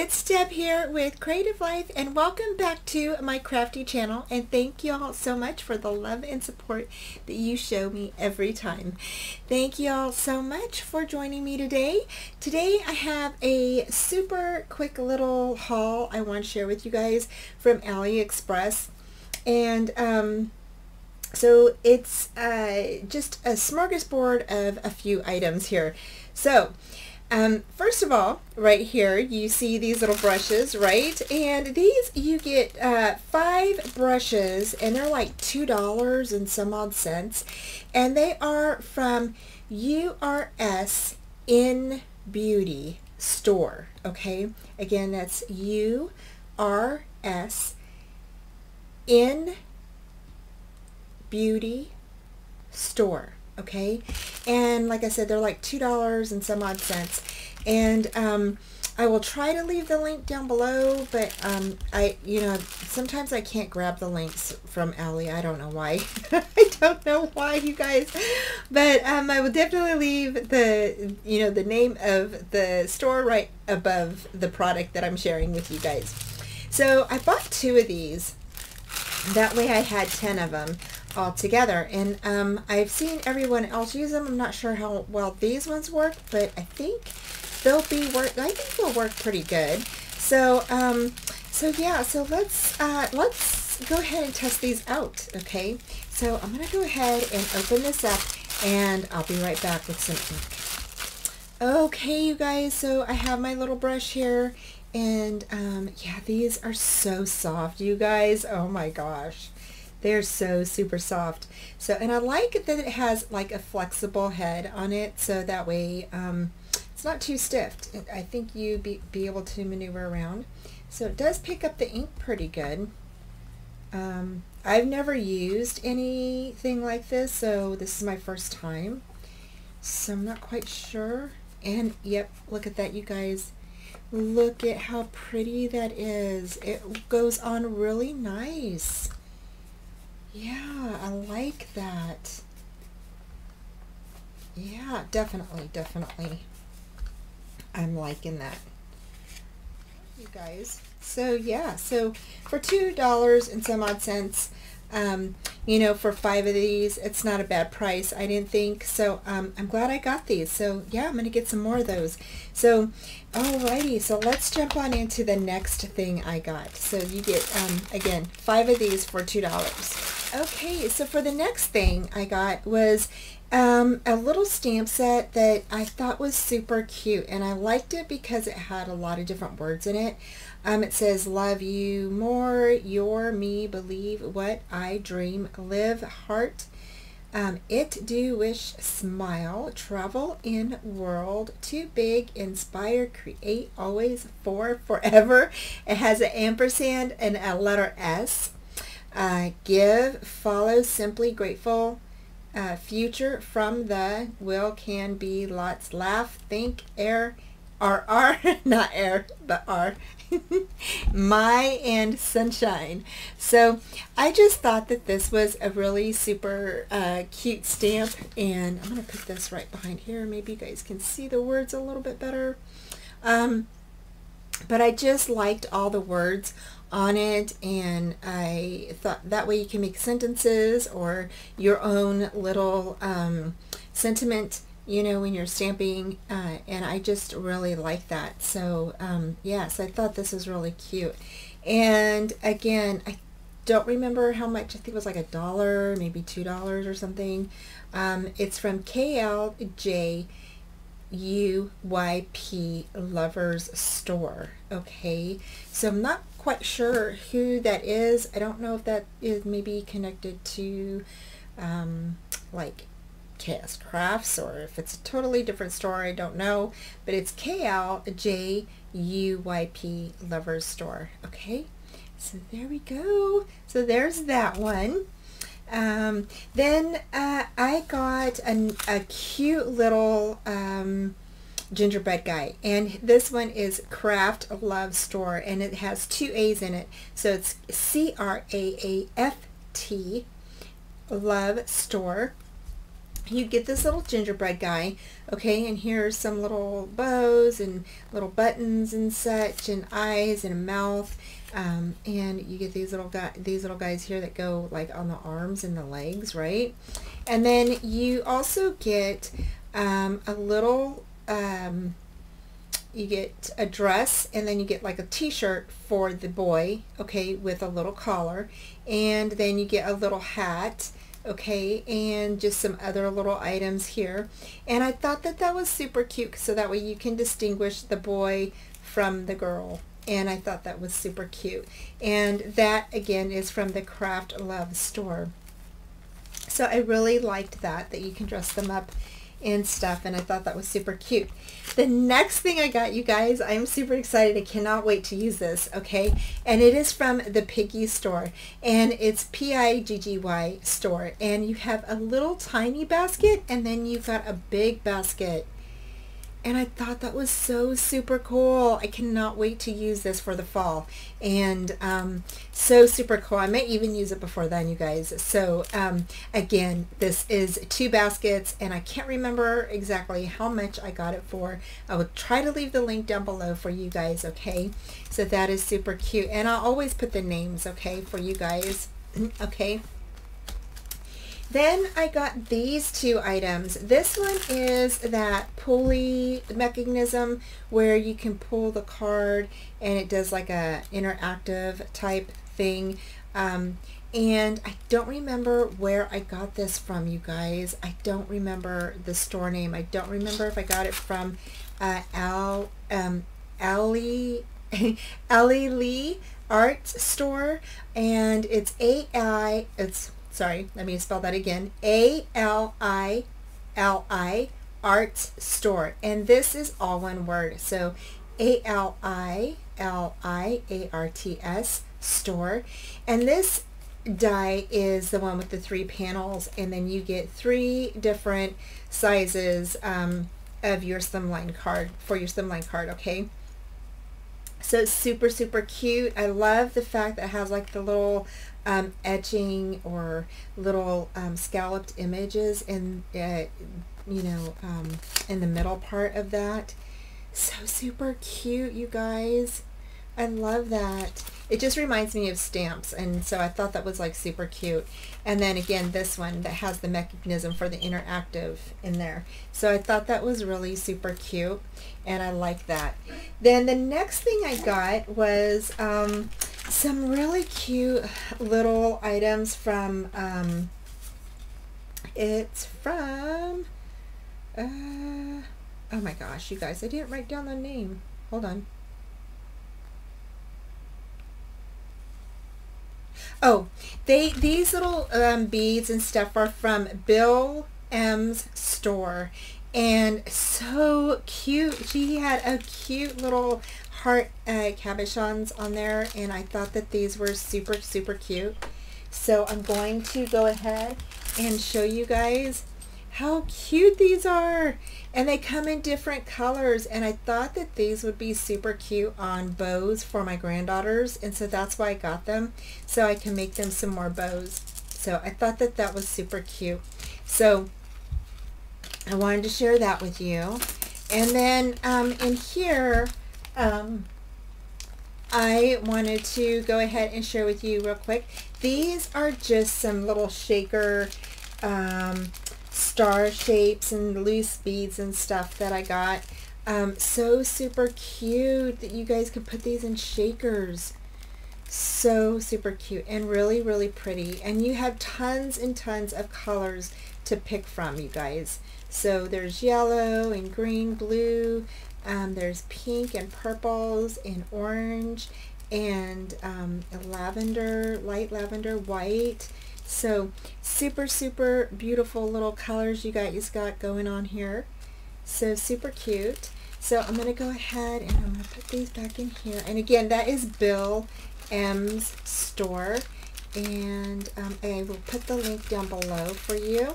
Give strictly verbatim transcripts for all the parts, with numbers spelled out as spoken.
It's Deb here with Creative Life, and welcome back to my crafty channel, and thank you all so much for the love and support that you show me every time. Thank you all so much for joining me today. Today I have a super quick little haul I want to share with you guys from AliExpress, and um, so it's uh, just a smorgasbord of a few items here. So Um, first of all, right here, you see these little brushes, right? And these, you get uh, five brushes, and they're like two dollars and some odd cents. And they are from U R S In Beauty Store, okay? Again, that's U R S In Beauty Store. Okay, and like I said, they're like two dollars and some odd cents, and um, I will try to leave the link down below, but um, I, you know, sometimes I can't grab the links from Ali. I don't know why. I don't know why, you guys, but um, I will definitely leave the, you know, the name of the store right above the product that I'm sharing with you guys. So I bought two of these. That way I had ten of them all together, and um, I've seen everyone else use them. I'm not sure how well these ones work, but I think they'll be work. I think they'll work pretty good. So, um, so yeah. So let's uh, let's go ahead and test these out. Okay. So I'm gonna go ahead and open this up, and I'll be right back with some ink. Okay, you guys. So I have my little brush here. And um, yeah, these are so soft, you guys. Oh my gosh, they're so super soft. So, and I like that it has like a flexible head on it, so that way um, it's not too stiff. I think you'd be, be able to maneuver around. So it does pick up the ink pretty good. Um, I've never used anything like this, so this is my first time. So I'm not quite sure. And yep, look at that, you guys. Look at how pretty that is. It goes on really nice. Yeah, I like that. Yeah, definitely, definitely. I'm liking that, you guys. So yeah, so for two dollars and some odd cents, um, you know, for five of these, it's not a bad price, I didn't think. So um, I'm glad I got these. So yeah, I'm gonna get some more of those. So alrighty, so let's jump on into the next thing I got. So you get um, again, five of these for two dollars. Okay, so for the next thing I got was um, a little stamp set that I thought was super cute, and I liked it because it had a lot of different words in it. Um, it says love you more, your me, believe what I dream, live heart, um, it do wish, smile, travel in world, too big, inspire, create, always, for, forever. It has an ampersand and a letter S. Uh, give, follow, simply, grateful, uh, future, from, the, will, can, be, lots, laugh, think, air, R R, not air, but R. My, and sunshine. So I just thought that this was a really super uh, cute stamp, and I'm gonna put this right behind here. Maybe you guys can see the words a little bit better. Um, but I just liked all the words on it, and I thought that way you can make sentences or your own little um, sentiment, you know, when you're stamping, uh, and I just really like that. So um, yes, I thought this was really cute. And again, I don't remember how much. I think it was like a dollar, maybe two dollars or something. Um, it's from K L J U Y P Lovers Store. Okay, so I'm not quite sure who that is. I don't know if that is maybe connected to um, like K S Crafts, or if it's a totally different store, I don't know, but it's K L J U Y P Lovers Store. Okay, so there we go. So there's that one. Um, then uh, I got an, a cute little um, gingerbread guy, and this one is CRAAFT Love Store, and it has two A's in it, so it's C R A A F T Love Store. you get this little gingerbread guy, okay, and here's some little bows and little buttons and such, and eyes and a mouth, um, and you get these little guy, these little guys here that go like on the arms and the legs, right? And then you also get um, a little, um, you get a dress, and then you get like a t-shirt for the boy, okay, with a little collar, and then you get a little hat, okay, and just some other little items here. And I thought that that was super cute, so that way you can distinguish the boy from the girl, and I thought that was super cute. And that again is from the CRAAFT Love Store. So I really liked that, that you can dress them up and stuff, and I thought that was super cute. The next thing I got, you guys, I'm super excited. I cannot wait to use this, okay? And it is from the Piggy store, and it's P I G G Y store, and you have a little tiny basket, and then you've got a big basket. And I thought that was so super cool. I cannot wait to use this for the fall. And um, so super cool. I might even use it before then, you guys. So um, again, this is two baskets, and I can't remember exactly how much I got it for. I will try to leave the link down below for you guys, okay? So that is super cute. And I'll always put the names, okay, for you guys, okay? Then I got these two items. This one is that pulley mechanism where you can pull the card and it does like a interactive type thing. Um, and I don't remember where I got this from, you guys. I don't remember the store name. I don't remember if I got it from uh, Al, um, Ali, ALILI Art Store, and it's A I, it's Sorry, let me spell that again. A L I L I Art Store. And this is all one word. So A L I L I A R T S Store. And this die is the one with the three panels. And then you get three different sizes um, of your slimline card, for your slimline card, okay? So it's super, super cute. I love the fact that it has like the little um, etching or little um, scalloped images in, uh, you know, um, in the middle part of that. So super cute, you guys. I love that. It just reminds me of stamps, and so I thought that was like super cute. And then again, this one that has the mechanism for the interactive in there. So I thought that was really super cute, and I like that. Then the next thing I got was um, some really cute little items from, um, it's from, uh, oh my gosh, you guys, I didn't write down the name. Hold on. Oh, they these little um, beads and stuff are from Bill M's store, and so cute. She had a cute little heart uh, cabochons on there, and I thought that these were super, super cute. So I'm going to go ahead and show you guys how cute these are. And they come in different colors, and I thought that these would be super cute on bows for my granddaughters, and so that's why I got them, so I can make them some more bows. So I thought that that was super cute, so I wanted to share that with you. And then um, in here um, I wanted to go ahead and share with you real quick. These are just some little shaker um, star shapes and loose beads and stuff that I got. Um, so super cute that you guys can put these in shakers. So super cute and really, really pretty. And you have tons and tons of colors to pick from, you guys. So there's yellow and green, blue, um, there's pink and purples and orange and um, lavender, light lavender, white. So super, super beautiful little colors you guys got going on here. So super cute. So I'm going to go ahead and I'm going to put these back in here. And again, that is Bill M's store. And um, I will put the link down below for you.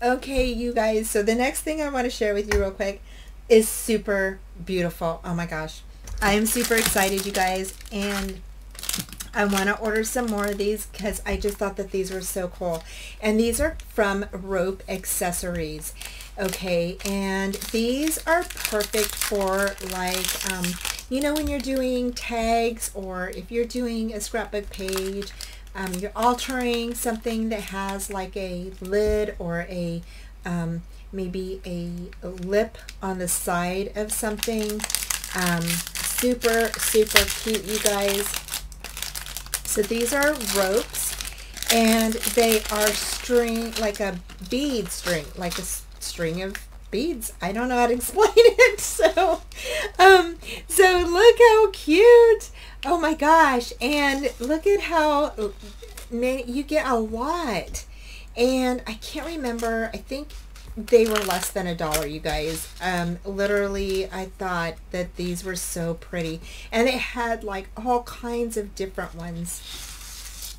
Okay, you guys. So the next thing I want to share with you real quick is super beautiful. Oh my gosh. I am super excited, you guys. And I want to order some more of these because I just thought that these were so cool. And these are from Rope Accessories. Okay, and these are perfect for, like, um, you know, when you're doing tags, or if you're doing a scrapbook page, um, you're altering something that has like a lid or a um, maybe a lip on the side of something. Um, super, super cute, you guys. So these are ropes, and they are string, like a bead string, like a string of beads. I don't know how to explain it. So um so look how cute. Oh my gosh. And look at how many you get, a lot. And I can't remember, I think they were less than a dollar, you guys. Um literally, I thought that these were so pretty, and it had like all kinds of different ones.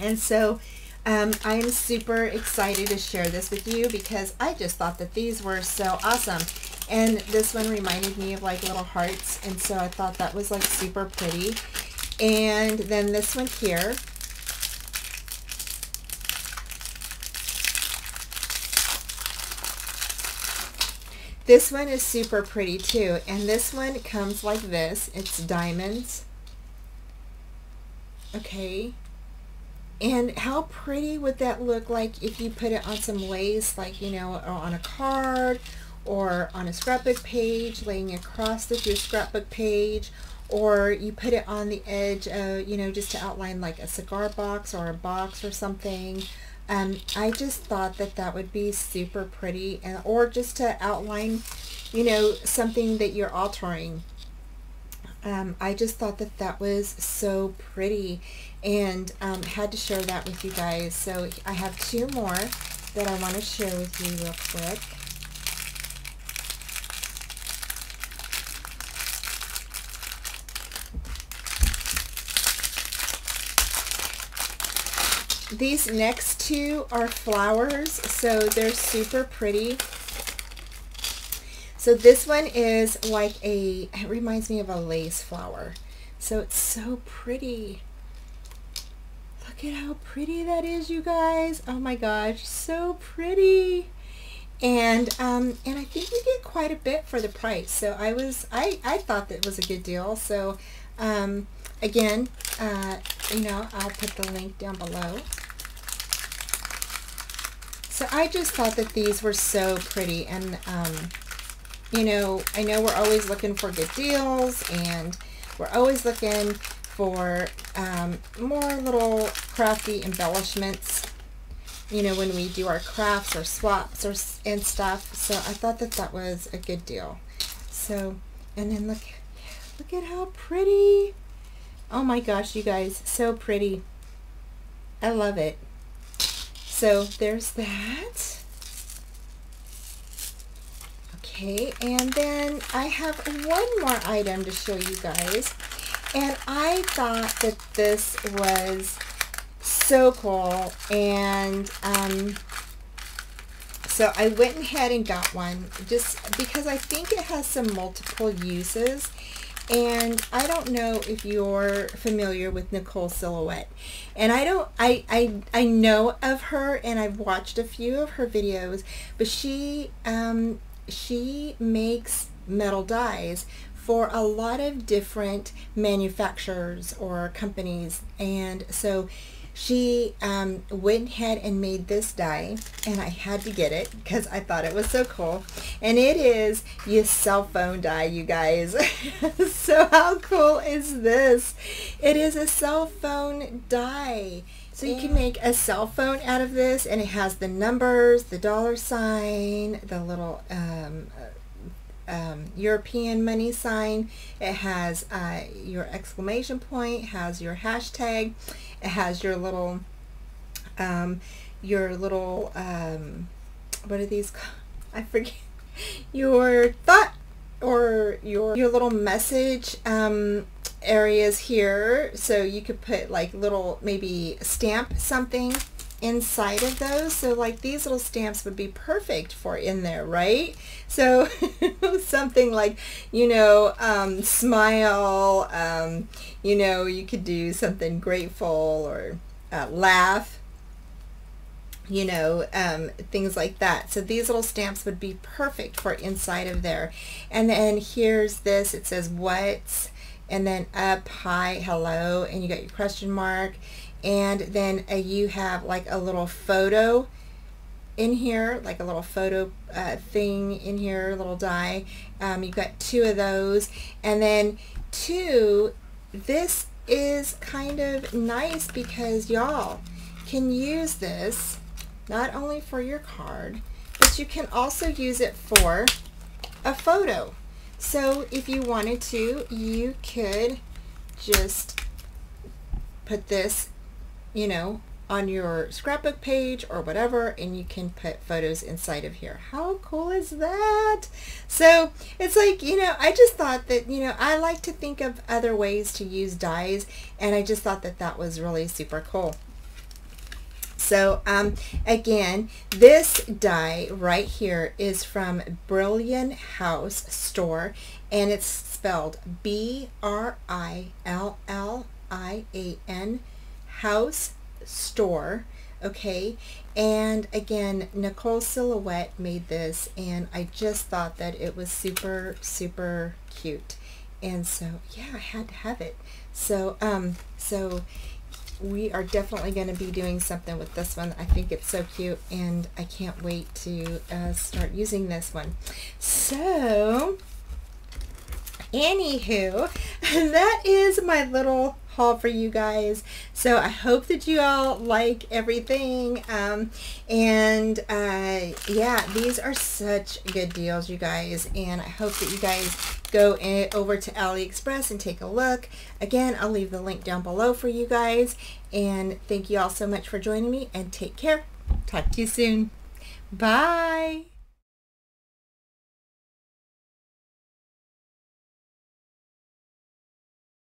And so Um, I'm super excited to share this with you because I just thought that these were so awesome. And this one reminded me of like little hearts, and so I thought that was like super pretty. And then this one here. This one is super pretty too. And this one comes like this. It's diamonds. Okay. And how pretty would that look like if you put it on some lace, like, you know, or on a card, or on a scrapbook page, laying across with your scrapbook page, or you put it on the edge of, you know, just to outline like a cigar box or a box or something. Um, I just thought that that would be super pretty, and or just to outline, you know, something that you're altering. Um, I just thought that that was so pretty, and um, had to share that with you guys. So I have two more that I want to share with you real quick. These next two are flowers, so they're super pretty. So this one is like a, it reminds me of a lace flower. So it's so pretty. Look at how pretty that is, you guys. Oh my gosh, so pretty. And um, and I think you get quite a bit for the price. So I was, I, I thought that was a good deal. So um, again, uh, you know, I'll put the link down below. So I just thought that these were so pretty, and um, you know, I know we're always looking for good deals, and we're always looking for um, more little crafty embellishments, you know, when we do our crafts or swaps or and stuff. So I thought that that was a good deal. So, and then look, look at how pretty. Oh my gosh, you guys, so pretty. I love it. So there's that. Okay, and then I have one more item to show you guys, and I thought that this was so cool, and um, so I went ahead and got one just because I think it has some multiple uses. And I don't know if you're familiar with Nicole Silhouette, and I don't, I, I, I know of her, and I've watched a few of her videos, but she, um, she makes metal dies for a lot of different manufacturers or companies. And so she um, went ahead and made this die, and I had to get it because I thought it was so cool. And it is your cell phone die, you guys. So how cool is this? It is a cell phone die. So you can make a cell phone out of this, and it has the numbers, the dollar sign, the little um, um, European money sign. It has uh, your exclamation point, has your hashtag, it has your little, um, your little, um, what are these called? I forget. Your thought, or your your little message. Um, areas here, so you could put like little, maybe stamp something inside of those. So like these little stamps would be perfect for in there, right? So something like, you know, um, smile, um, you know, you could do something grateful or uh, laugh, you know, um, things like that. So these little stamps would be perfect for inside of there. And then here's this, it says what's, and then up, hi, hello, and you got your question mark. And then uh, you have like a little photo in here, like a little photo uh, thing in here, little die. Um, you've got two of those. And then two, this is kind of nice because y'all can use this not only for your card, but you can also use it for a photo. So if you wanted to, you could just put this, you know, on your scrapbook page or whatever, and you can put photos inside of here. How cool is that? So it's like, you know, I just thought that, you know, I like to think of other ways to use dies, and I just thought that that was really super cool. So um, again, this die right here is from Brilliant House Store, and it's spelled B R I L L I A N House Store, okay? And again, Nicole Silhouette made this, and I just thought that it was super, super cute. And so, yeah, I had to have it. So, um, so, we are definitely going to be doing something with this one. I think it's so cute, and I can't wait to uh, start using this one. So, anywho, that is my little haul for you guys. So I hope that you all like everything. Um, and uh, yeah, these are such good deals, you guys. And I hope that you guys go in, over to AliExpress and take a look. Again, I'll leave the link down below for you guys. And thank you all so much for joining me, and take care. Talk to you soon. Bye.